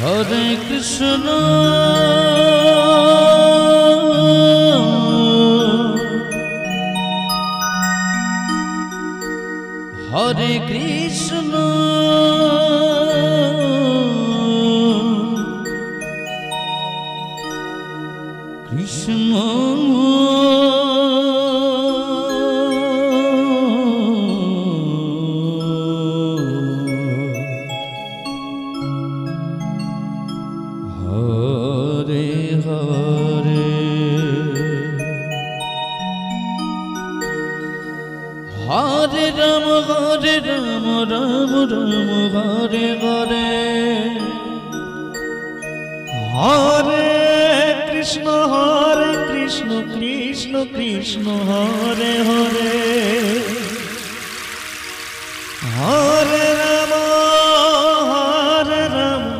Hare Krishna, Hare Krishna, Krishna. Hare Ram Ram Ram Hare Hare, Hare Krishna Hare Krishna Krishna Krishna Hare Hare, Hare Rama Hare Rama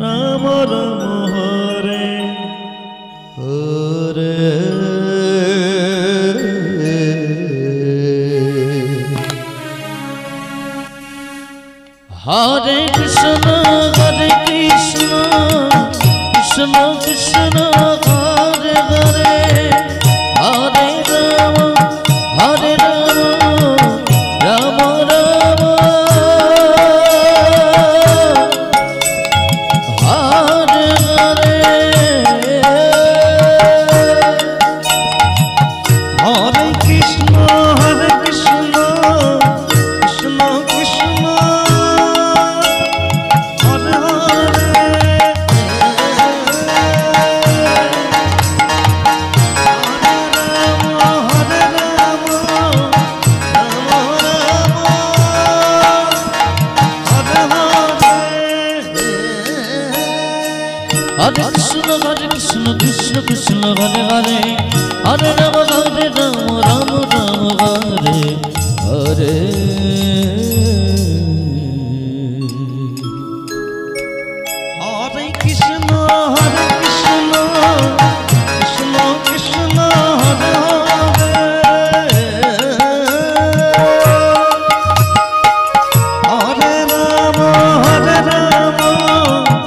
Rama Rama Hare Hare. Hare Krishna, Hare Krishna, Krishna Krishna, Hare Hare, Hare Rama, Hare Rama, Rama Rama, Hare Hare, Hare Krishna, Hare Krishna, Krishna Krishna. Hare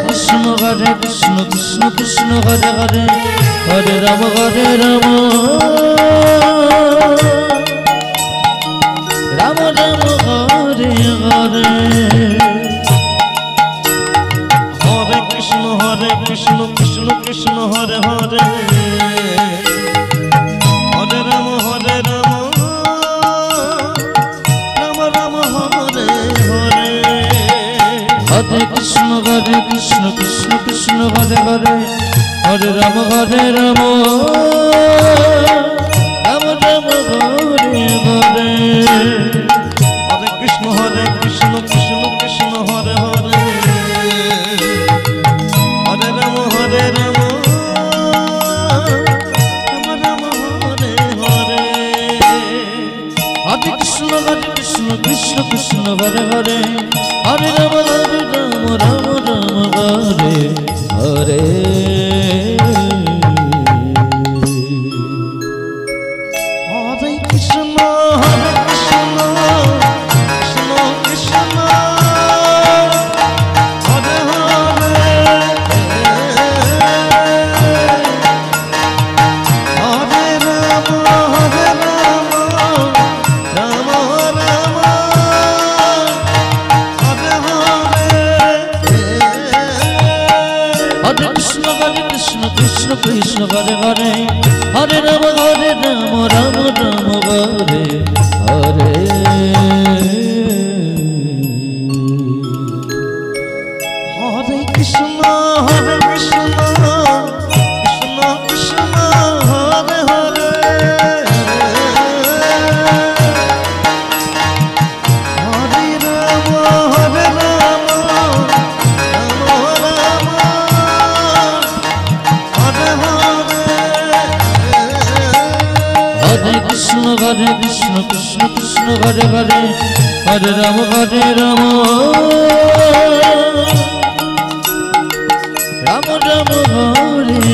Krishna, Hare Krishna, Krishna Krishna, Hare Hare, Hare Rama, Hare Rama, Rama Rama, Hare Hare. Hare Krishna, Hare Krishna, Krishna Krishna, Hare Hare, Hare Rama, Hare Rama. Hare Krishna, Krishna Krishna, Hare Hare, Hare Rama, Hare Rama, Rama Rama, Hare Hare. Hare Krishna, Hare Krishna, Krishna Krishna, Hare Hare, Hare Rama, Hare Rama. Hare Krishna, Hare Krishna, Krishna Krishna, Hare Hare, Hare Rama, Hare Rama, Rama Rama, Hare Hare. Hare Krishna, Hare Krishna, Krishna Krishna, Hare Hare, Hare Rama, Hare Rama, Rama Rama, Hare Hare. Hare Krishna, Hare Krishna, Krishna Krishna, Hare Hare, Hare Rama, Hare Rama. Ram Ram Hare Hare. Hare Krishna, Hare Krishna, Krishna Krishna, Hare Hare, Hare Rama, Hare Rama, Rama Rama. Hare Krishna, Hare Krishna, Krishna Krishna, Hare Hare, Hare Rama, Hare Rama, Rama Rama, Hare Hare. Hare Krishna, Hare Krishna, Krishna Krishna, Hare Hare, Hare Rama, Hare Rama. Hare Krishna, Hare Krishna, Krishna Krishna, Hare Hare, Hare Rama, Hare Rama, Rama Rama,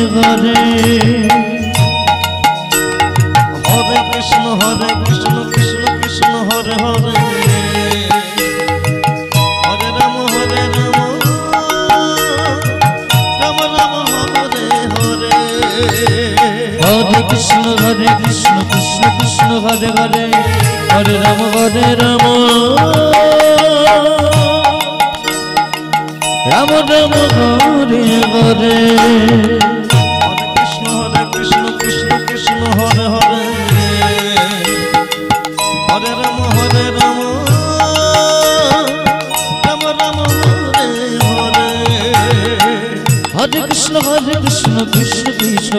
Hare Hare. Krishna Krishna Krishna Hare Hare Hare Rama Rama Rama Hare Hare Hare Krishna Krishna Krishna Hare Hare Hare Rama Rama Rama Hare Hare Hare Krishna Krishna Krishna Hare Hare Hare Krishna Krishna Krishna Hare Hare Hare Rama Rama Rama Hare Hare Hare Krishna Hare Krishna Krishna Krishna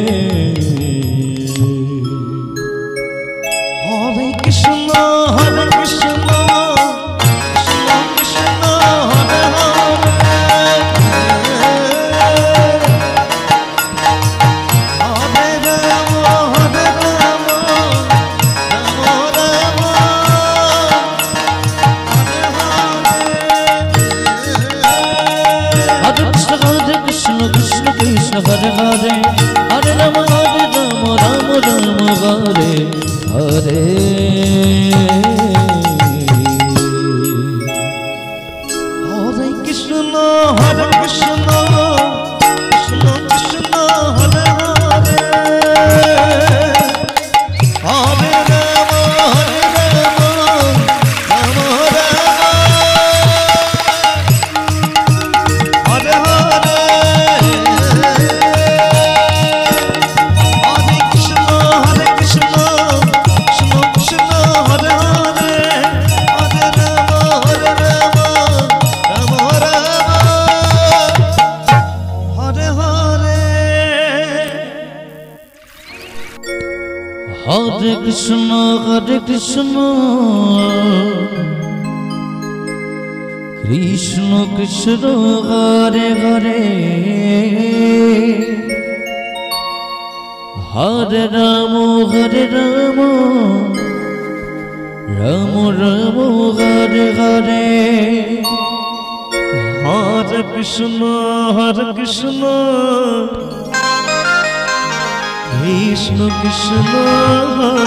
Hare Hare Hare Krishna Hare Krishna Krishna Krishna Hare Hare Hare Rama Hare Rama Rama Rama Hare Hare Hare Krishna Krishna Krishna Hare Hare Hare Rama Rama Rama Hare Hare Hare Krishna Krishna Krishna Hare Hare Hare Rama Rama Rama Hare Hare Hare Krishna Krishna Krishna Hare Hare Hare Rama Hare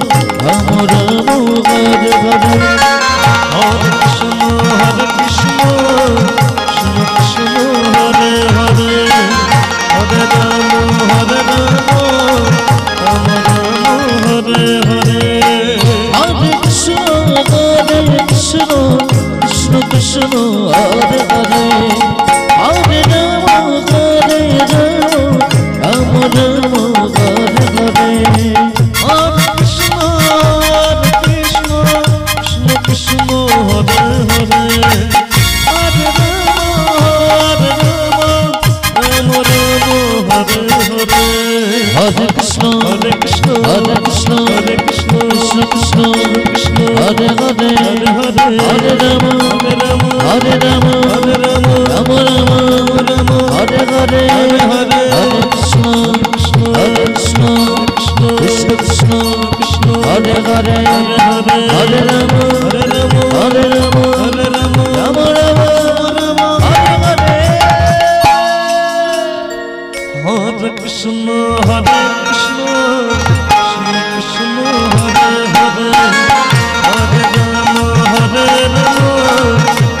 Rama Rama Rama Hare Hare Hare Krishna Krishna Krishna Hare Hare Hare Rama Hare Rama Rama Rama Hare Hare Hare Krishna Krishna Krishna Hare Hare Hare Rama Hare Rama Rama Rama Hare Hare Hare Krishna Hare Krishna Hare Krishna Hare Krishna Krishna Krishna Hare Krishna Hare Hare Hare Rama Hare Rama Hare Rama Hare Rama Rama Rama Hare Hare Hare Krishna Hare Krishna Krishna Krishna Hare Hare Hare Rama Hare Rama Hare Rama Rama Rama Hare Hare Hare Krishna Hare Hare Krishna Krishna Krishna Hare Hare Hare Rama Hare Rama Rama Rama Hare Hare Hare Krishna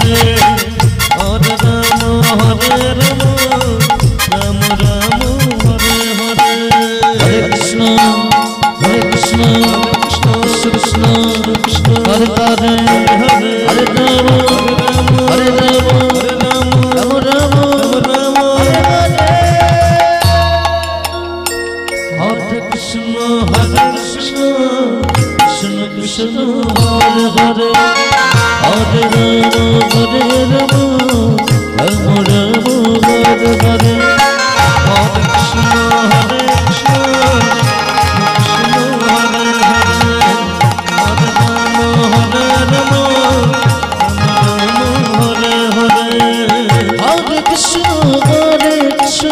Hare Rama Hare Rama Rama Rama Hare Hare Hare Krishna Hare Krishna Krishna Krishna Hare Hare Hare Hare Hare Hare Hare Krishna Hare Hare Hare Ram हरे राम राम राम हरे हरे हरे कृष्ण हरे कृष्ण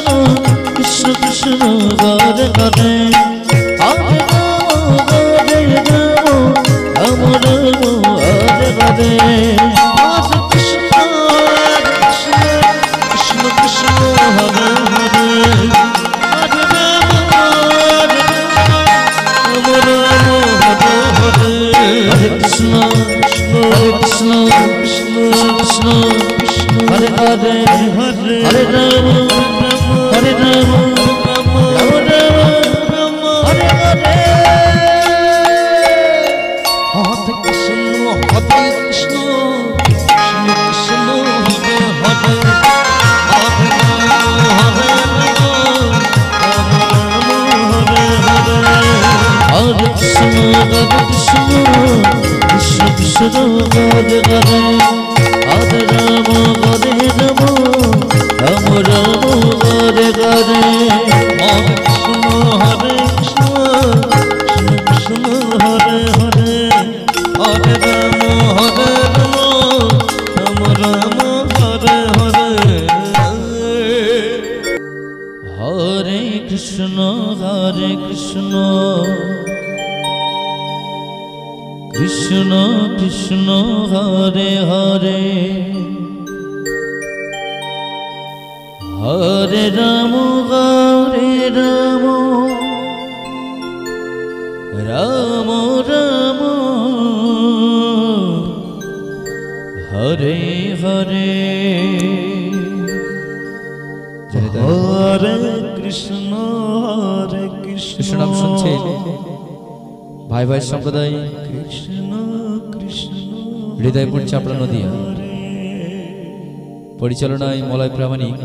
পরিচালনায় মলয় প্রামাণিক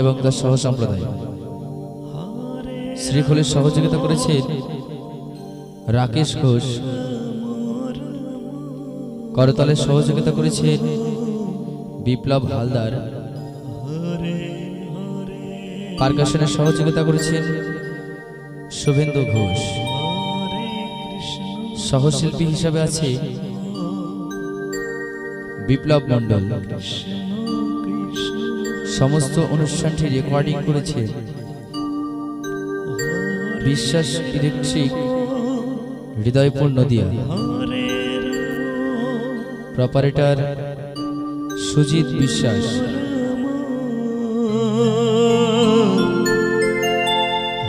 এবং তার সহ সম্প্রদায় শ্রীখলের সহযোগিতা করেছে রাকেশ ঘোষ, করতালের সহযোগিতা করেছে বিপ্লব হালদার, পারকাশনের সহযোগিতা করেছেন শুভেন্দু ঘোষ। সহশিল্পী হিসাবে আছে বিপ্লব মন্ডল। সমস্ত অনুষ্ঠানটি রেকর্ডিং করেছে বিশ্বাস ইলেকট্রিক হৃদয়পুর নদিয়া, প্রপারেটর সুজিত বিশ্বাস।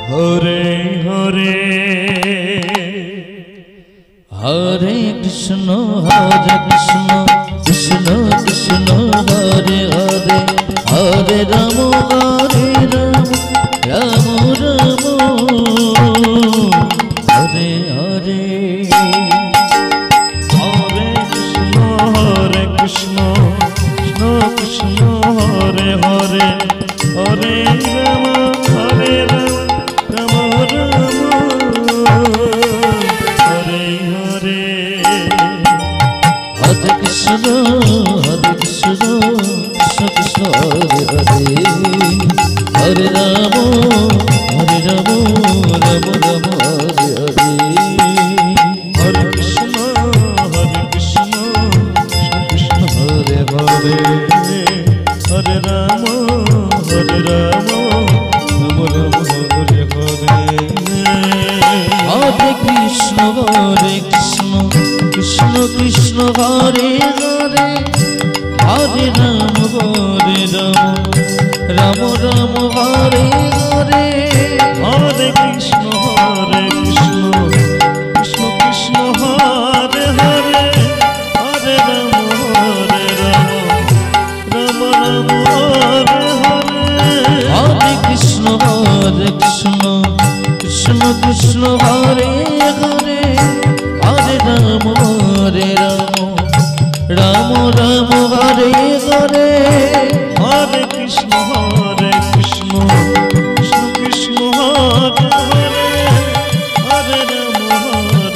হরে হরে হরে কৃষ্ণ হরে Krishna Krishna Krishna Hare Hare Hare Rama Hare Rama Rama Rama Hare Hare Hare Krishna Hare Krishna Krishna Krishna Hare Hare Hare Rama Hare Rama Rama Rama Hare Hare Hare Krishna Hare Ramo, Hare Ramo, Ramo Ramo, Hare Hare. Hare Krishna, Krishna Hare Hare. Hare Ramo, Hare Ramo, Ramo Ramo, Hare Hare. Hare Krishna, Hare Krishna, Krishna Krishna Hare Hare. Hare Ramo, Hare Ramo. Ramo Ramo Hare Hare Hare Krishna Hare Krishna Krishna Krishna Hare Hare Hare Ramo Hare Ramo Ramo Ramo Hare Hare Hare Krishna Hare Krishna Krishna Krishna Hare Hare Hare Ramo Hare Ramo Ramo Ramo Hare Hare Hare Krishna Hare Krishna Krishna Krishna Hare Hare Hare Rama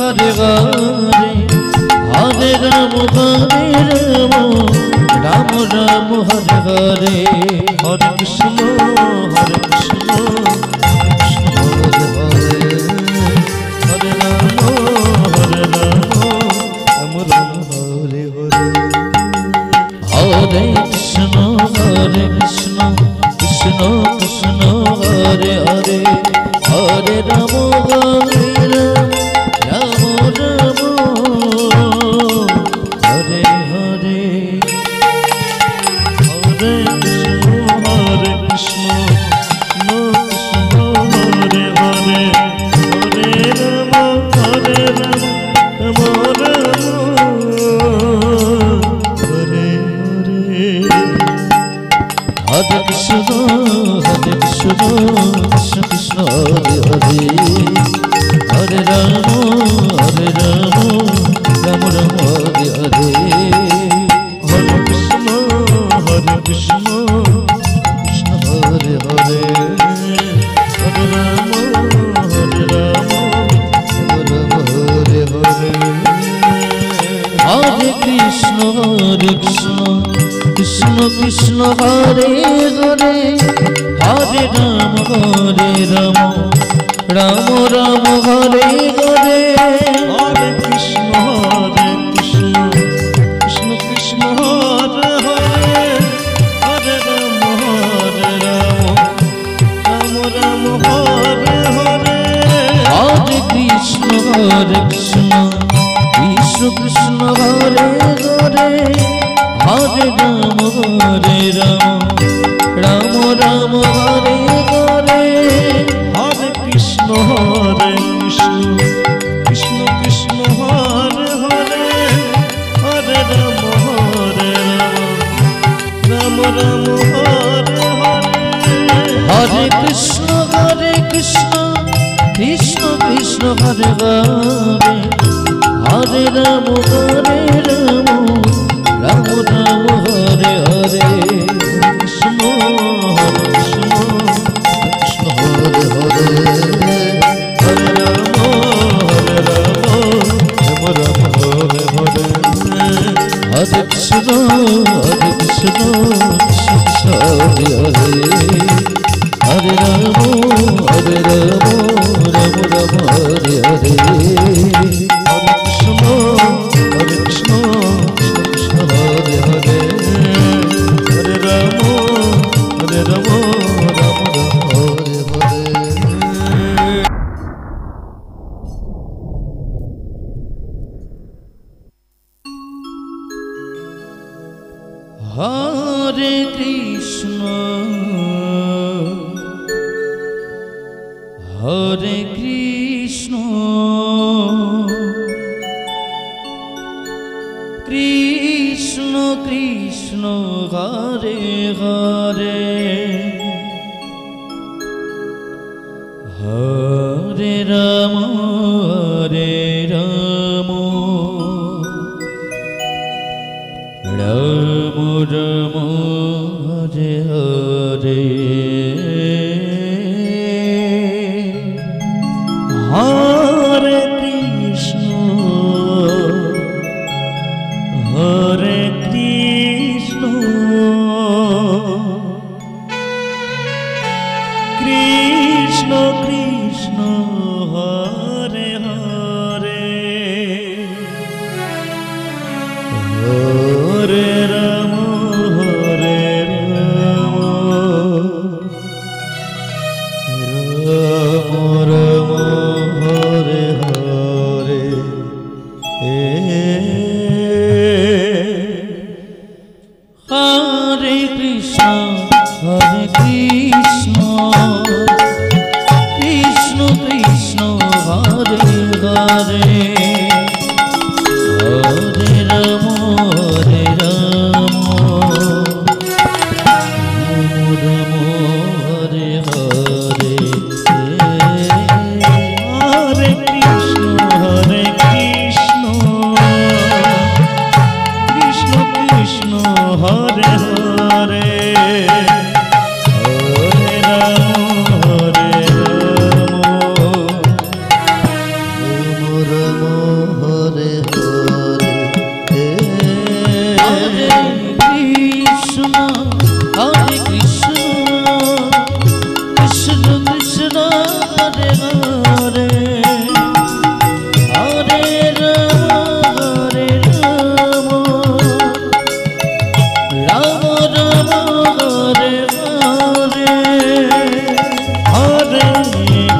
Hare Hare, हरे राम हरे राम, राम राम हरे हरे। हरे कृष्ण हरे कृष्ण, हरे कृष्ण कृष्ण कृष्ण हरे हरे, हरे राम हरे राम, राम राम हरे हरे। हरे कृष्ण कृष्ण हरे हरे, हरे Ram Ram Krishna Krishna Hare Hare, Hare Rama Hare Rama, Rama Rama Hare Hare। Hare Krishna Hare Krishna, Krishna Hare Hare, Hare Rama Hare Rama, Rama Hare Hare। Hare Krishna Hare Krishna, Krishna Krishna Hare Hare, Hare Ram Hare Ram, Ram Ram Hare Hare। Hare Krishna Hare Krishna, Krishna Krishna Hare Hare, Hare Ram Hare Ram, Ram Ram Hare Hare। Hare Krishna Hare Krishna, Krishna Krishna Hare Hare, Hare Ram Hare Ram, Ram Ram Hare Hare। Hare Krishna Krishna Krishna Hare Hare, Hare Rama Hare Rama, Rama Rama Hare Hare। Hare Krishna Krishna Krishna Hare Hare, Hare Rama Hare Rama, Rama Rama Hare Hare। Hare Krishna Hare Krishna, Krishna Krishna Hare Hare, Hare Rama Hare Rama, Rama Rama Hare Hare। Hare Krishna Krishna Hare Hare, Hare Rama Hare Rama, Rama Rama Hare Hare। Hare Hare, Hare Hare Krishna, Hare Krishna.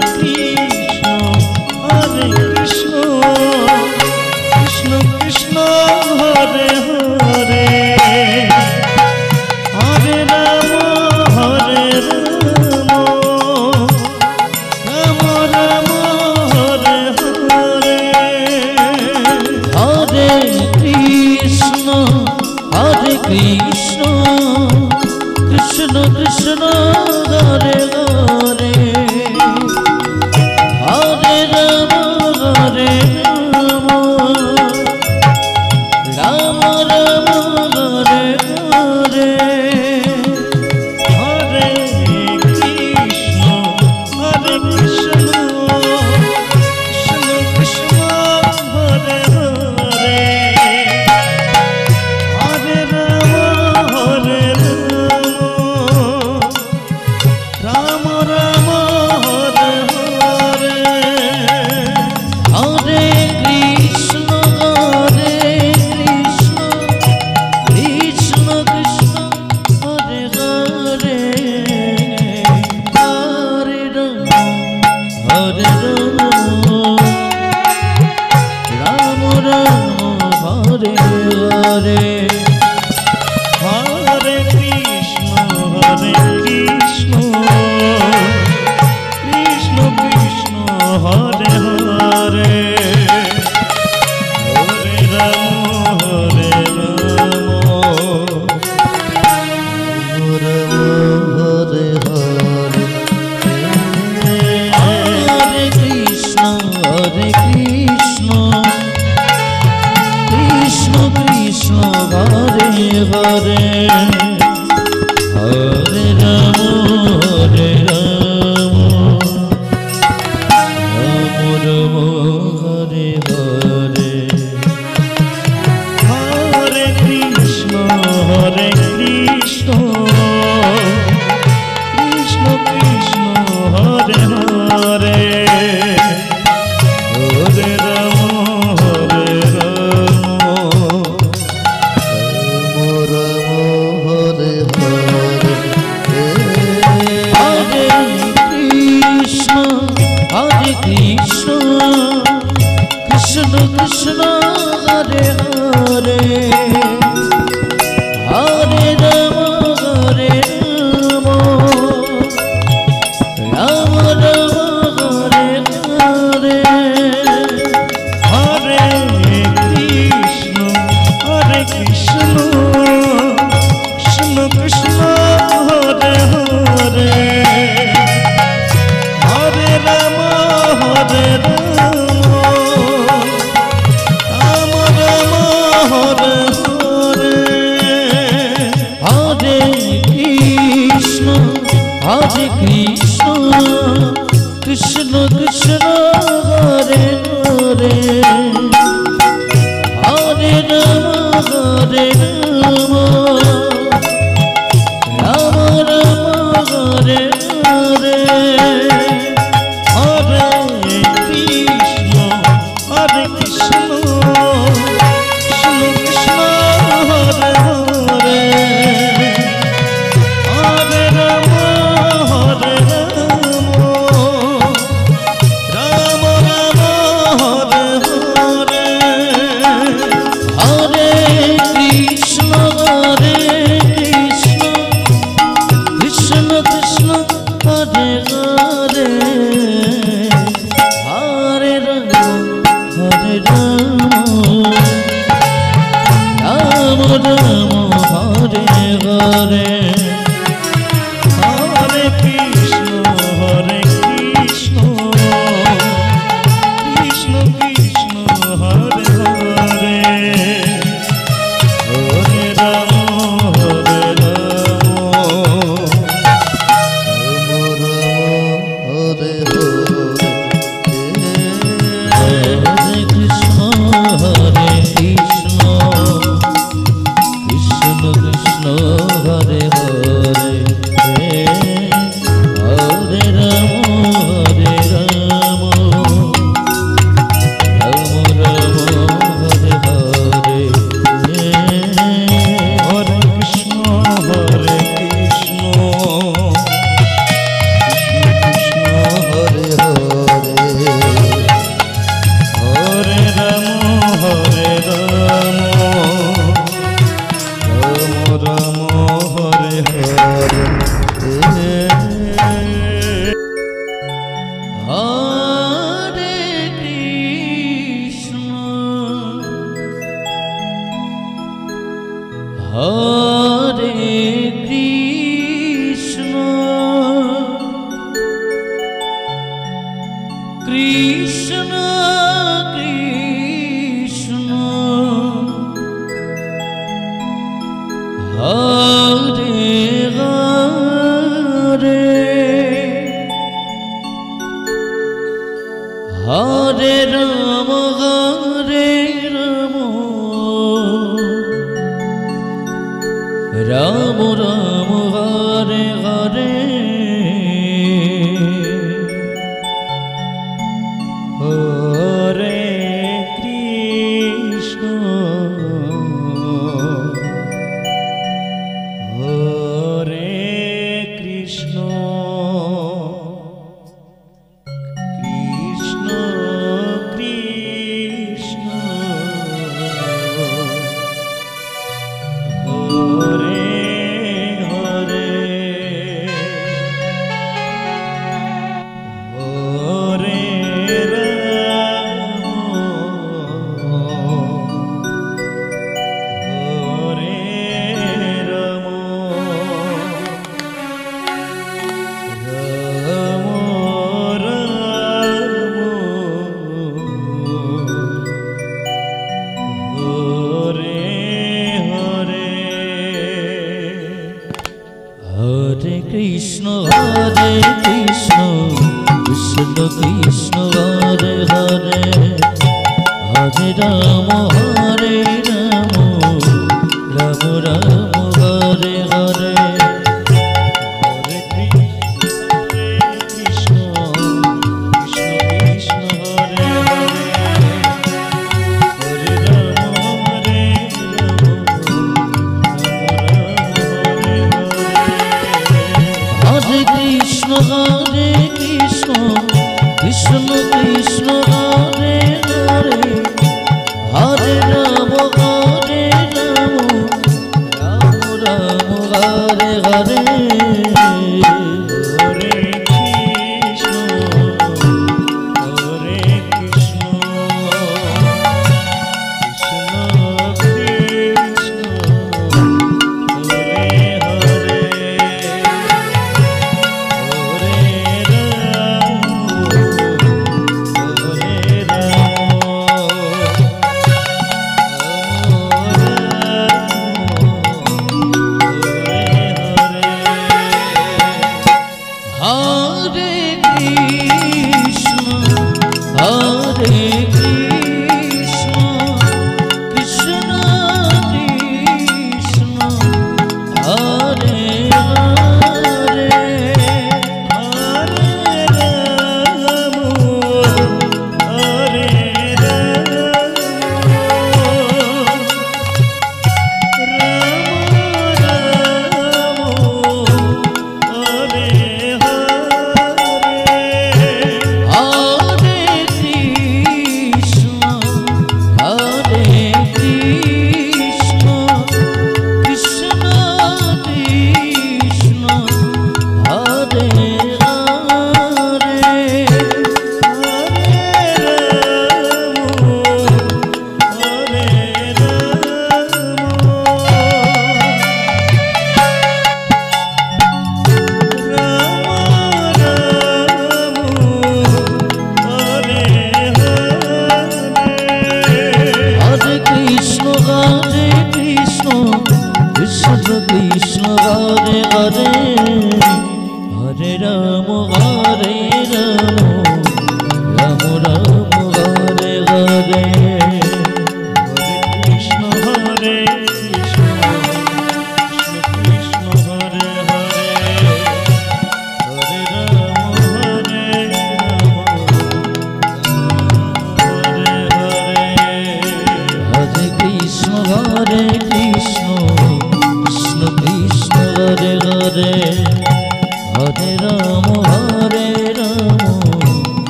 Hare Rama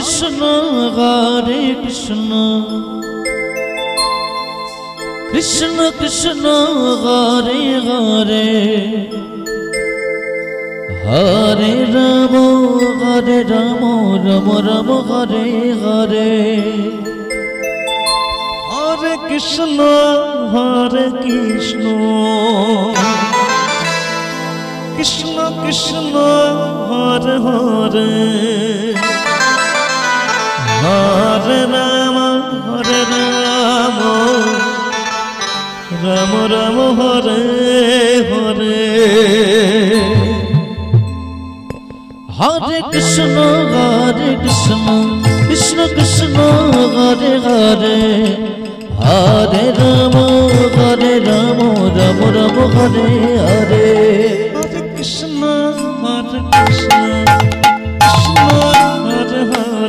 Krishna Hare Krishna, Krishna Krishna Hare Hare, Hare Rama Hare Rama, Rama Rama Hare Hare, Hare Krishna Hare Krishna, Krishna Krishna Hare Hare, Hare Rama Rama Rama Hare Hare, Hare Krishna Hare Krishna, Krishna Krishna Hare Hare, Hare Rama Hare Rama Rama Rama Hare Hare. Krishna, Krishna, Hare Hare, Hare Rama,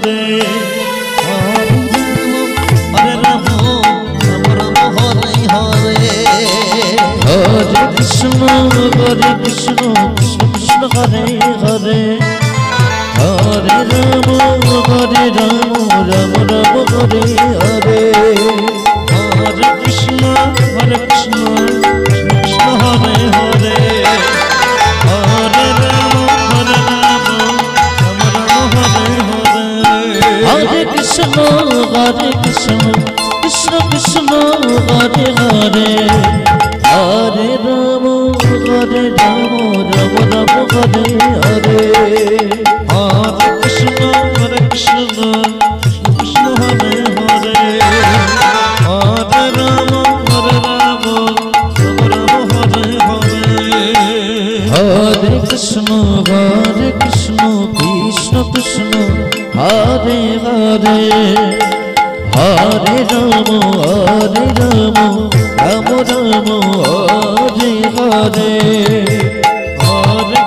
Rama Rama Hare Hare, Hare Krishna, Hare Krishna, Krishna Krishna Hare Hare, Hare Rama, Hare Rama, Rama Rama Hare Hare, Hare Krishna, Hare Krishna, Krishna Krishna Hare Hare, Hare Rama. Hare Krishna, Hare Krishna, Krishna Krishna, Hare Hare, Hare Rama, Hare Rama, Rama Rama Hare Hare, Hare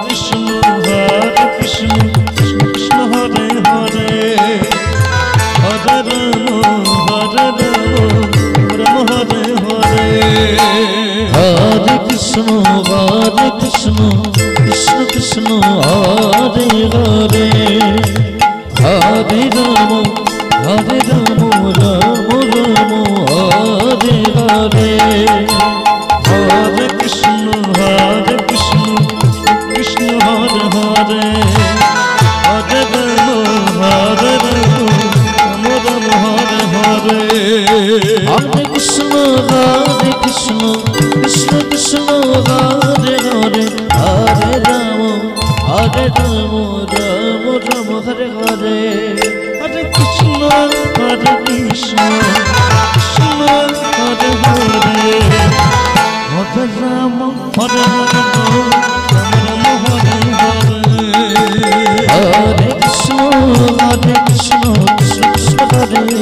Krishna, Hare Krishna, Krishna Krishna Hare Hare, Hare Rama, Hare Rama, Rama Rama Hare Hare, Hare Krishna, Hare Krishna, Krishna Krishna. Hare Hare, Hare Rama, Hare Rama, Rama Rama Hare Hare, Hare Krishna, Hare Krishna, Krishna Krishna Hare Hare, Hare Rama, Hare Rama, Rama Hare Hare, Hare Krishna, Hare Krishna, Krishna Krishna Hare Hare. Hare Rama, Hare Rama, Rama Rama Hare Hare, Hare Krishna, Hare Krishna, Krishna Hare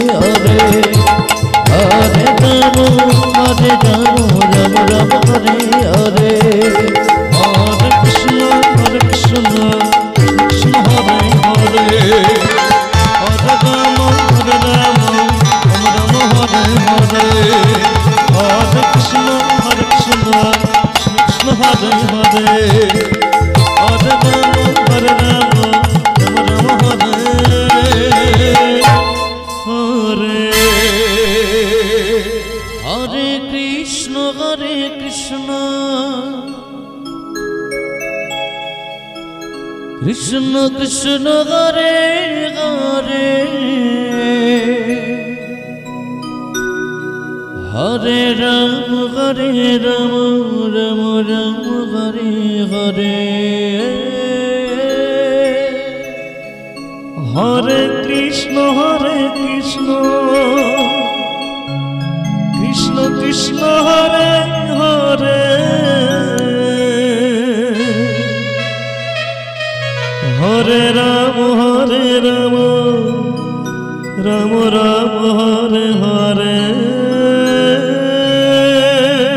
Hare, Hare Rama, Hare Rama, Rama Rama Hare Hare, Hare Krishna, Hare Krishna, Krishna Krishna Hare Hare, Hare Rama, Hare Rama, Rama Rama Hare Hare. Hare Krishna, Krishna Hare Hare, Hare Rama, Hare Rama, Rama Hare Hare, Hare Krishna, Hare Krishna, Krishna Hare Hare, Hare Rama, Hare Rama, Rama Rama Hare Hare, Hare Krishna, Hare Krishna, Krishna Hare Hare. Hare Krishna, Krishna Hare Hare, Hare Rama, Rama Rama Hare Hare, Hare Krishna, Krishna Krishna Hare Hare. Hare Ram, Hare Ram, Ram Ram, Hare Hare, Hare Krishna, Hare Krishna, Krishna Krishna Hare Hare,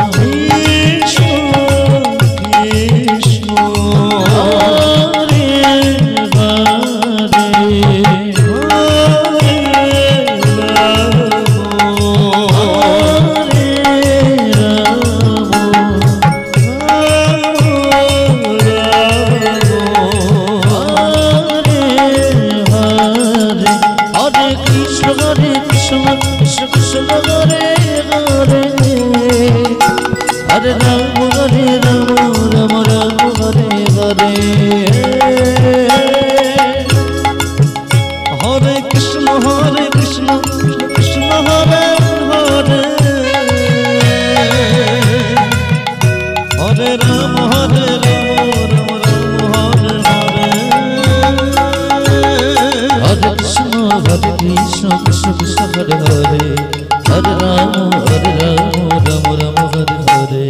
Krishna Hare Ram Ram Ram Hare Hare Hare Krishna Krishna Hare Hare Hare Ram Hare Ram Ram Ram Hare Hare Hare Krishna Krishna Krishna Hare Hare Hare Ram Ram Ram Hare Hare Hare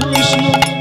Krishna